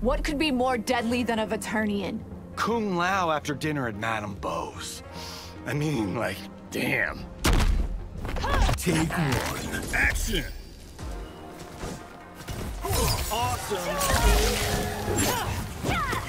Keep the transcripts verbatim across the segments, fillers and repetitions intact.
What could be more deadly than a Vaternian? Kung Lao after dinner at Madame Bo's. I mean, like, damn. Take one. Action! Awesome! Take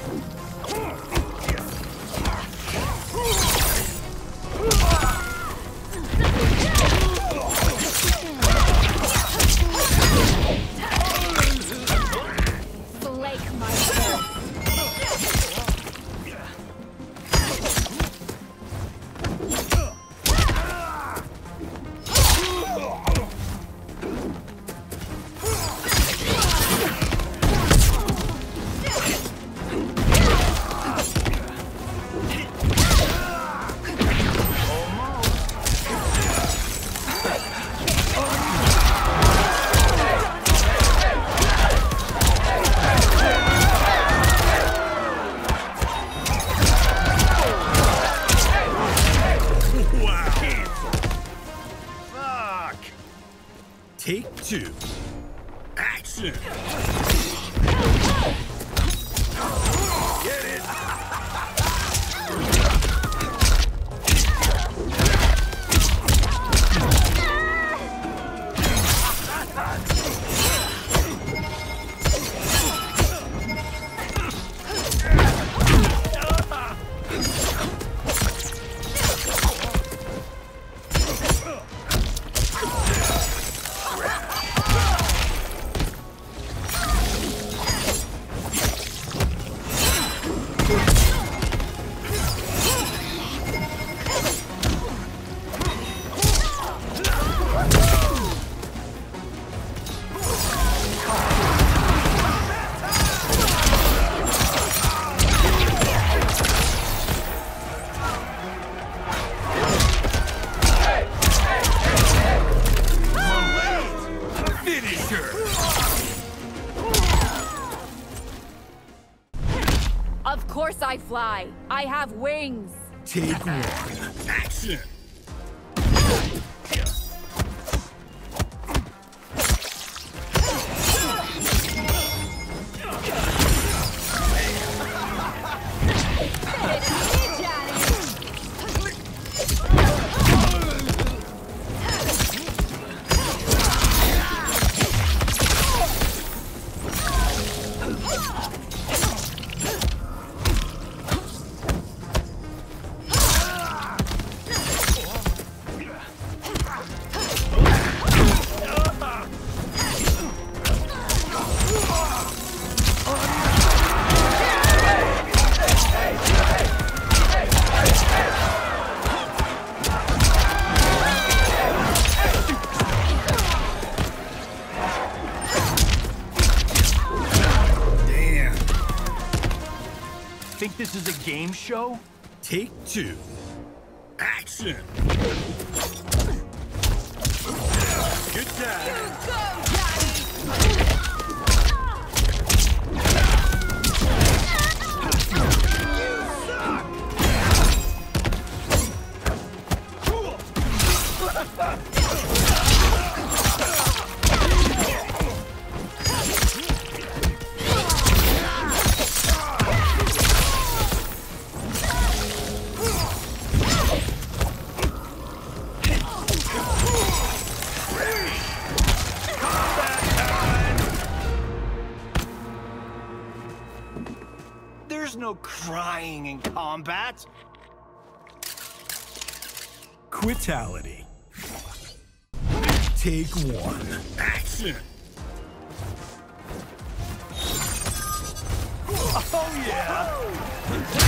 two. Action! Get it! Of course I fly. I have wings. Take one. Action! Think this is a game show? Take two. Action! Good job! You go, Daddy! You suck! There's no crying in combat. Quitality. Take one. Action! Oh yeah! Let's go.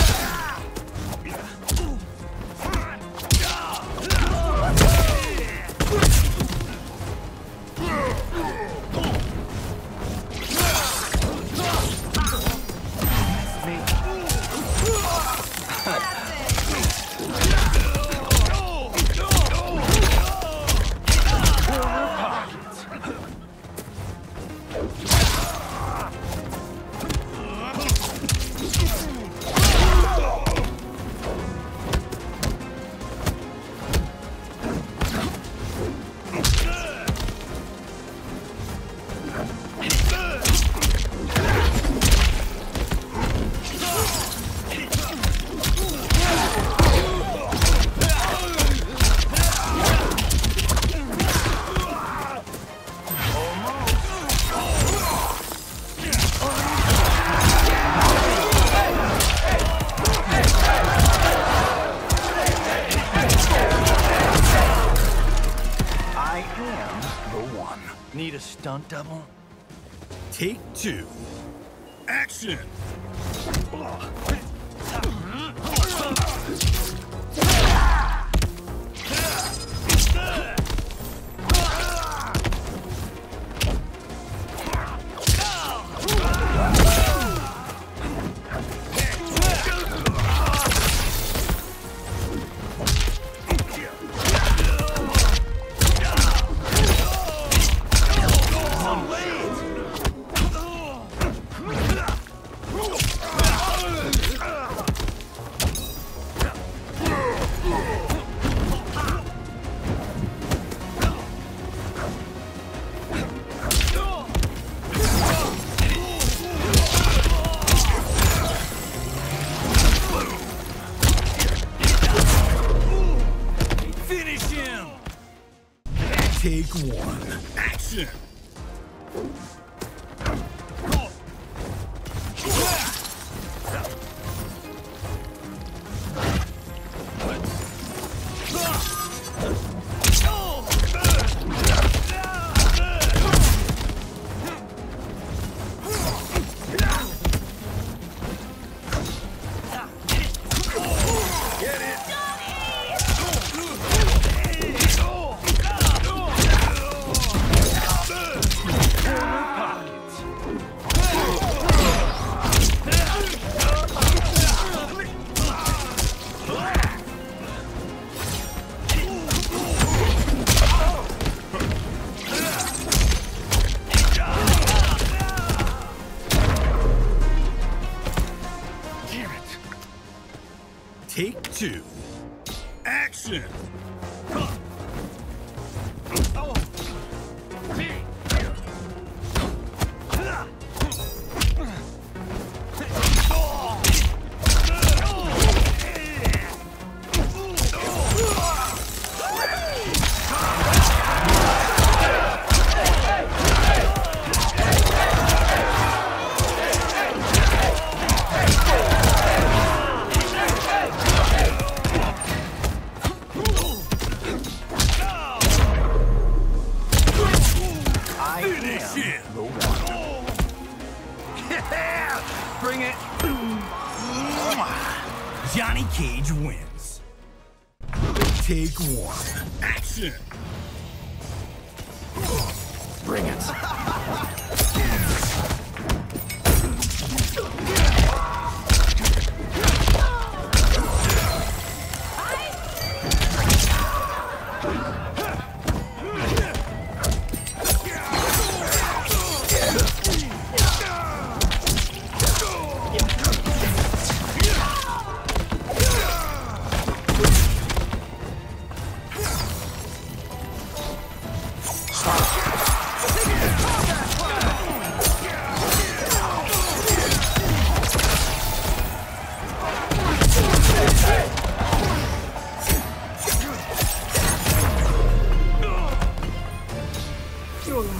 Need a stunt double? Take two. Action! Take one. Action! Take two. Action! Bring it. Johnny Cage wins. Take one. Action. Bring it.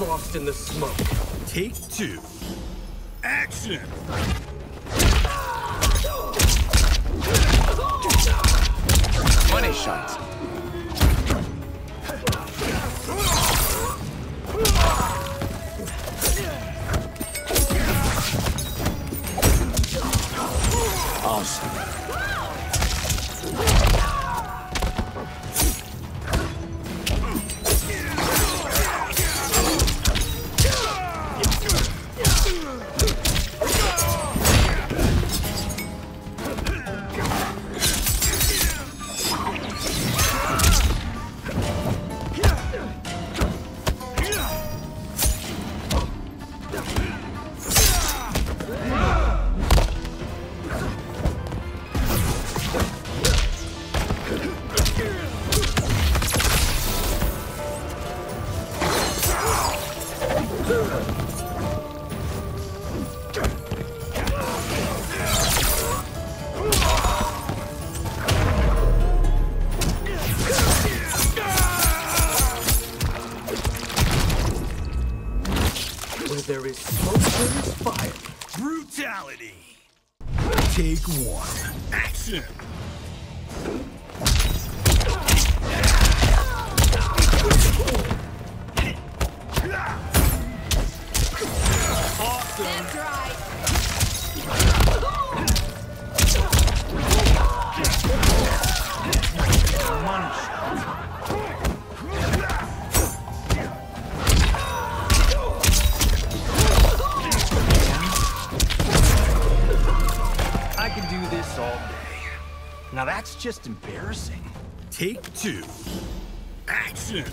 Lost in the smoke. Take two. Action! Money shots. Awesome. There is smoke, there is fire. Brutality! Take one. Action! soon. That's right. Money shot. I can do this all day. Now that's just embarrassing. Take two. Action!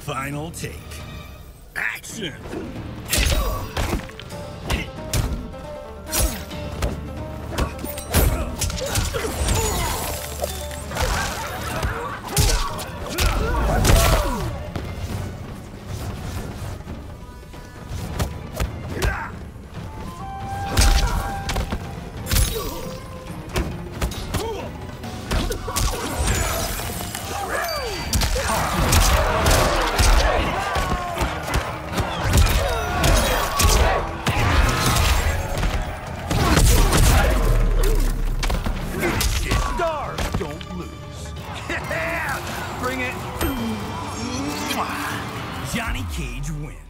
Final take. Action! Johnny Cage wins.